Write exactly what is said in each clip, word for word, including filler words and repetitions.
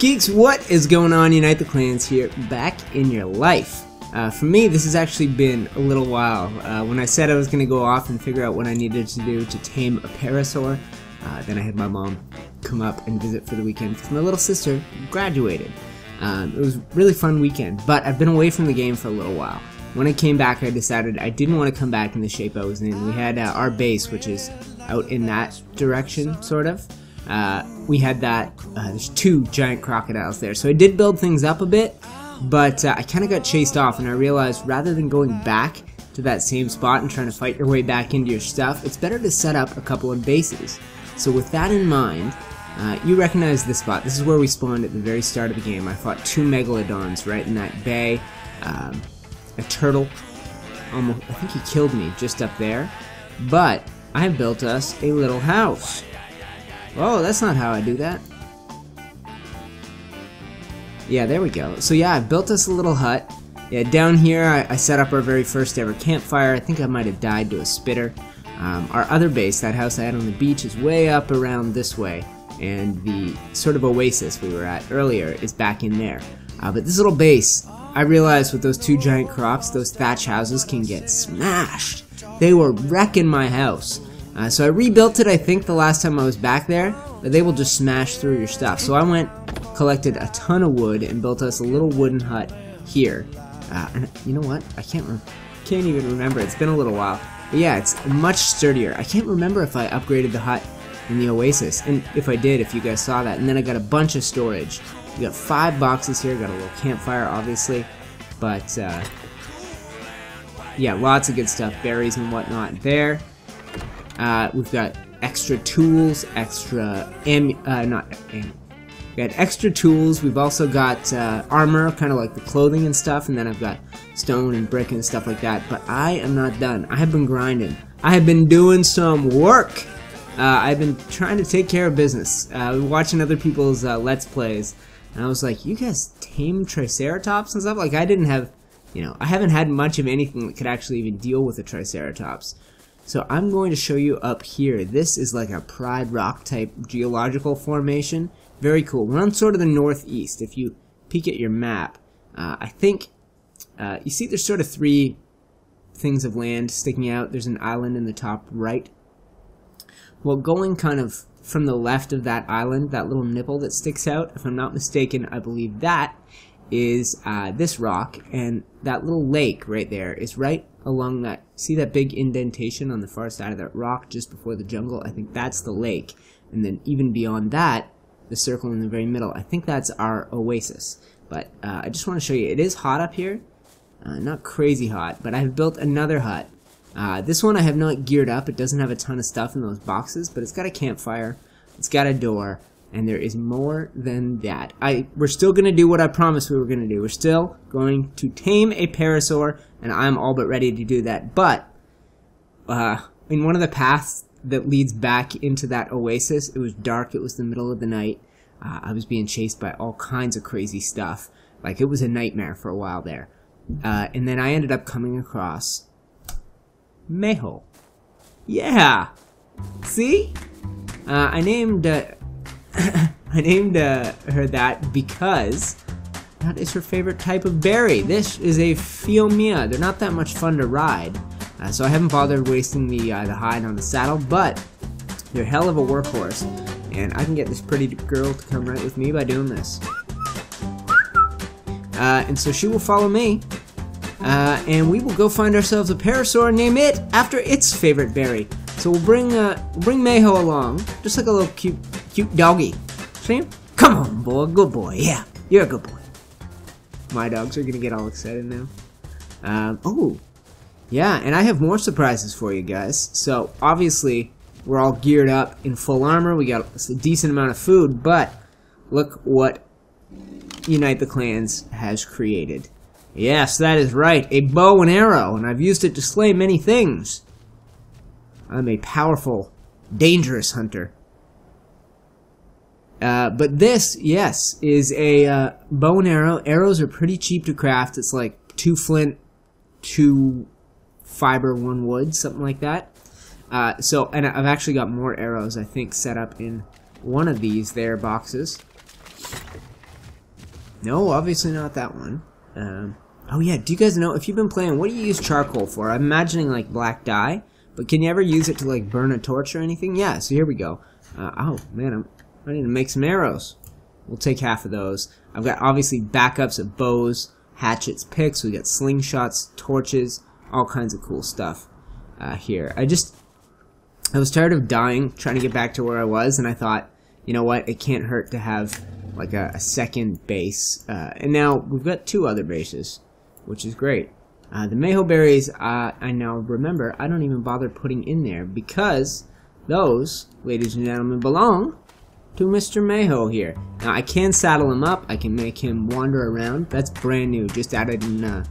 Geeks, what is going on? Unite the Clans here, back in your life. Uh, for me, this has actually been a little while. Uh, when I said I was going to go off and figure out what I needed to do to tame a parasaur, uh, then I had my mom come up and visit for the weekend because my little sister graduated. Um, it was a really fun weekend, but I've been away from the game for a little while. When I came back, I decided I didn't want to come back in the shape I was in. We had uh, our base, which is out in that direction, sort of. Uh, we had that, uh, there's two giant crocodiles there, so I did build things up a bit, but uh, I kind of got chased off, and I realized rather than going back to that same spot and trying to fight your way back into your stuff, it's better to set up a couple of bases. So with that in mind, uh, you recognize this spot. This is where we spawned at the very start of the game. I fought two Megalodons right in that bay, um, a turtle, almost, I think he killed me just up there, but I built us a little house. Oh, that's not how I do that. Yeah, there we go. So yeah, I built us a little hut. Yeah, down here I, I set up our very first ever campfire. I think I might have died to a spitter. Um, our other base, that house I had on the beach, is way up around this way. And the sort of oasis we were at earlier is back in there. Uh, but this little base, I realized with those two giant crops, those thatch houses can get smashed. They were wrecking my house. Uh, so I rebuilt it, I think, the last time I was back there, but they will just smash through your stuff. So I went, collected a ton of wood, and built us a little wooden hut here. Uh, and you know what? I can't re can't even remember. It's been a little while. But yeah, it's much sturdier. I can't remember if I upgraded the hut in the oasis, and if I did, if you guys saw that. And then I got a bunch of storage. We got five boxes here. Got a little campfire, obviously, but uh, yeah, lots of good stuff, berries and whatnot there. Uh, we've got extra tools, extra am uh, not am we got extra tools. We've also got uh, armor, kind of like the clothing and stuff, and then I've got stone and brick and stuff like that. But I am not done. I have been grinding. I have been doing some work. Uh, I've been trying to take care of business. Uh, watching other people's uh, Let's Plays, and I was like, you guys tame triceratops and stuff? Like, I didn't have, you know, I haven't had much of anything that could actually even deal with a triceratops. So I'm going to show you up here. This is like a Pride Rock type geological formation. Very cool. We're on sort of the northeast. If you peek at your map, uh, I think uh, you see there's sort of three things of land sticking out. There's an island in the top right. Well, going kind of from the left of that island, that little nipple that sticks out, if I'm not mistaken, I believe that is uh, this rock, and that little lake right there is right along that, see that big indentation on the far side of that rock just before the jungle? I think that's the lake, and then even beyond that, the circle in the very middle, I think that's our oasis. But uh, I just want to show you, it is hot up here, uh, not crazy hot, but I've built another hut. Uh, this one I have not geared up. It doesn't have a ton of stuff in those boxes, but it's got a campfire, it's got a door, and there is more than that. I We're still going to do what I promised we were going to do. We're still going to tame a parasaur, and I'm all but ready to do that. But uh, in one of the paths that leads back into that oasis, it was dark, it was the middle of the night. Uh, I was being chased by all kinds of crazy stuff. Like, it was a nightmare for a while there. Uh, and then I ended up coming across Mayho. Yeah! See? Uh, I named... Uh, I named uh, her that because that is her favorite type of berry. This is a Phiomia. They're not that much fun to ride, uh, so I haven't bothered wasting the, uh, the hide on the saddle, but they're a hell of a workhorse, and I can get this pretty girl to come right with me by doing this. Uh, and so she will follow me, uh, and we will go find ourselves a parasaur and name it after its favorite berry. So we'll bring, uh, we'll bring Mayho along, just like a little cute... cute doggy. See him? Come on, boy. Good boy. Yeah, you're a good boy. My dogs are going to get all excited now. Um, oh, yeah, and I have more surprises for you guys. So, obviously, we're all geared up in full armor. We got a decent amount of food, but look what Unite the Clans has created. Yes, that is right. A bow and arrow, and I've used it to slay many things. I'm a powerful, dangerous hunter. Uh, but this, yes, is a uh, bow and arrow. Arrows are pretty cheap to craft. It's like two flint, two fiber, one wood, something like that. Uh, so, and I've actually got more arrows, I think, set up in one of these there boxes. No, obviously not that one. Um, oh yeah, do you guys know, if you've been playing, what do you use charcoal for? I'm imagining like black dye, but can you ever use it to like burn a torch or anything? Yeah, so here we go. Uh, oh man, I'm, I need to make some arrows. We'll take half of those. I've got obviously backups of bows, hatchets, picks, we got slingshots, torches, all kinds of cool stuff uh, here. I just, I was tired of dying, trying to get back to where I was, and I thought, you know what, it can't hurt to have like a, a second base. Uh, and now we've got two other bases, which is great. Uh, the Mayho berries, uh, I now remember, I don't even bother putting in there because those, ladies and gentlemen, belong to Mister Mayho here. Now I can saddle him up, I can make him wander around. That's brand new, just added in uh,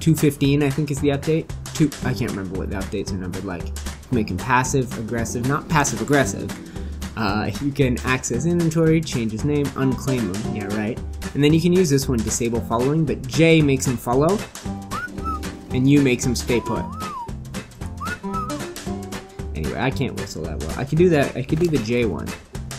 two fifteen I think is the update. Two, I can't remember what the updates are numbered like. Make him passive, aggressive, not passive aggressive. Uh, you can access inventory, change his name, unclaim him, yeah right. And then you can use this one, disable following, but J makes him follow, and U makes him stay put. I can't whistle that well. I could do that. I could do the J one,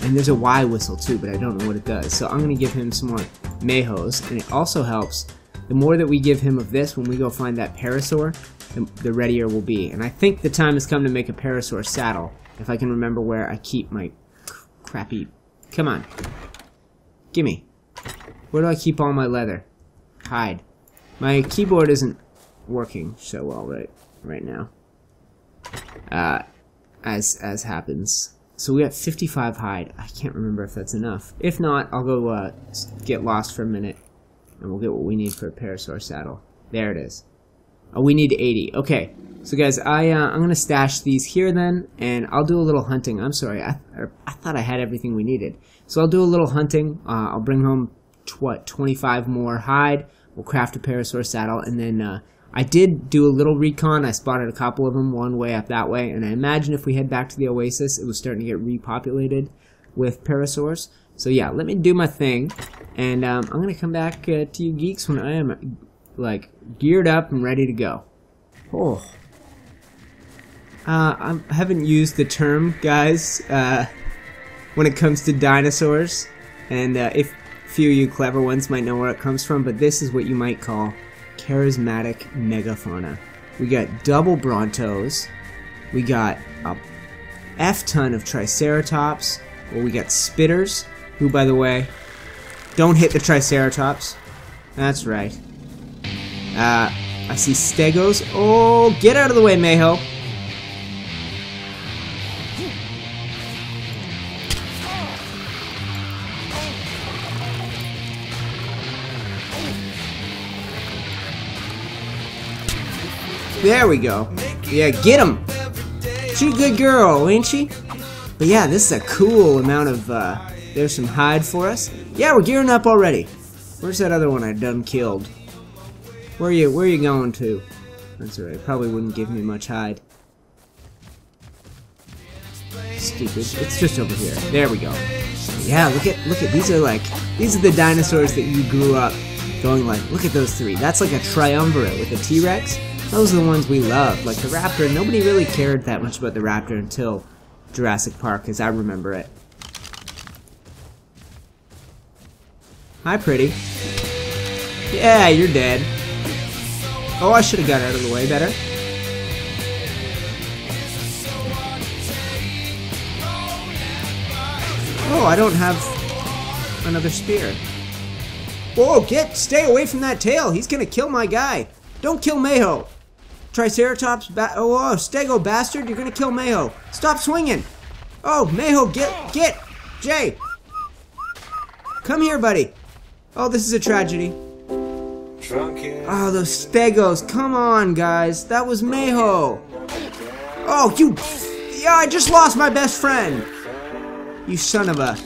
and there's a Y whistle too, but I don't know what it does. So I'm gonna give him some more Mayhos, and it also helps. The more that we give him of this, when we go find that parasaur, the, the readier will be. And I think the time has come to make a parasaur saddle. If I can remember where I keep my crappy. Come on, gimme. Where do I keep all my leather? Hide. My keyboard isn't working so well right right now. Uh. As as happens. So we got fifty-five hide. I can't remember if that's enough. If not, I'll go uh, get lost for a minute, and we'll get what we need for a parasaur saddle. There it is. Oh, we need eighty. Okay. So guys, I uh, I'm gonna stash these here then, and I'll do a little hunting. I'm sorry, I th I thought I had everything we needed. So I'll do a little hunting. Uh, I'll bring home what twenty-five more hide. We'll craft a parasaur saddle, and then. Uh, I did do a little recon. I spotted a couple of them one way up that way, and I imagine if we head back to the oasis, it was starting to get repopulated with parasaurs. So yeah, let me do my thing, and um, I'm gonna come back uh, to you geeks when I am like geared up and ready to go. Oh, uh, I haven't used the term, guys, uh, when it comes to dinosaurs, and uh, if few of you clever ones might know where it comes from, but this is what you might call charismatic megafauna. We got double Brontos, we got a F ton of triceratops, or we got Spitters, who by the way, don't hit the triceratops. That's right. Uh, I see Stegos. Oh, get out of the way, Mayho! There we go. Yeah, get him! She a good girl, ain't she? But yeah, this is a cool amount of, uh, there's some hide for us. Yeah, we're gearing up already. Where's that other one I done killed? Where are you, where are you going to? That's alright, probably wouldn't give me much hide. Stupid, it's just over here. There we go. Yeah, look at, look at, these are like, these are the dinosaurs that you grew up going like, look at those three. That's like a triumvirate with a T-Rex. Those are the ones we love, like the raptor. Nobody really cared that much about the raptor until Jurassic Park, as I remember it. Hi, pretty. Yeah, you're dead. Oh, I should have got out of the way better. Oh, I don't have another spear. Whoa, get, stay away from that tail. He's gonna kill my guy. Don't kill Mayho. Triceratops, ba oh, oh, Stego bastard, you're gonna kill Mayho. Stop swinging. Oh, Mayho, get, get, Jay. Come here, buddy. Oh, this is a tragedy. Oh, those Stegos, come on, guys. That was Mayho. Oh, you, yeah, I just lost my best friend. You son of a.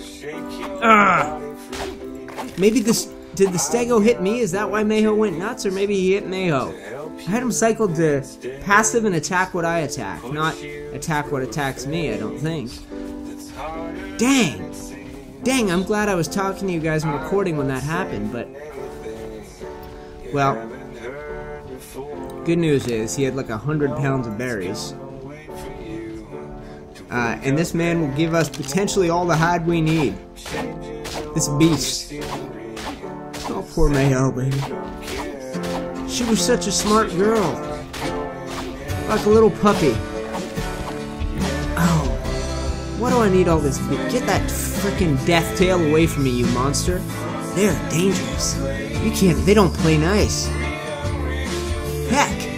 Ugh. Maybe this, did the Stego hit me? Is that why Mayho went nuts? Or maybe he hit Mayho? I had him cycled to passive and attack what I attack, not attack what attacks me, I don't think. Dang! Dang, I'm glad I was talking to you guys and recording when that happened, but... Well... Good news is, he had like a hundred pounds of berries. Uh, and this man will give us potentially all the hide we need. This beast. Poor Mayho, baby. She was such a smart girl. Like a little puppy. Oh. Why do I need all this? Get that freaking death tail away from me, you monster. They're dangerous. You can't. They don't play nice. Heck.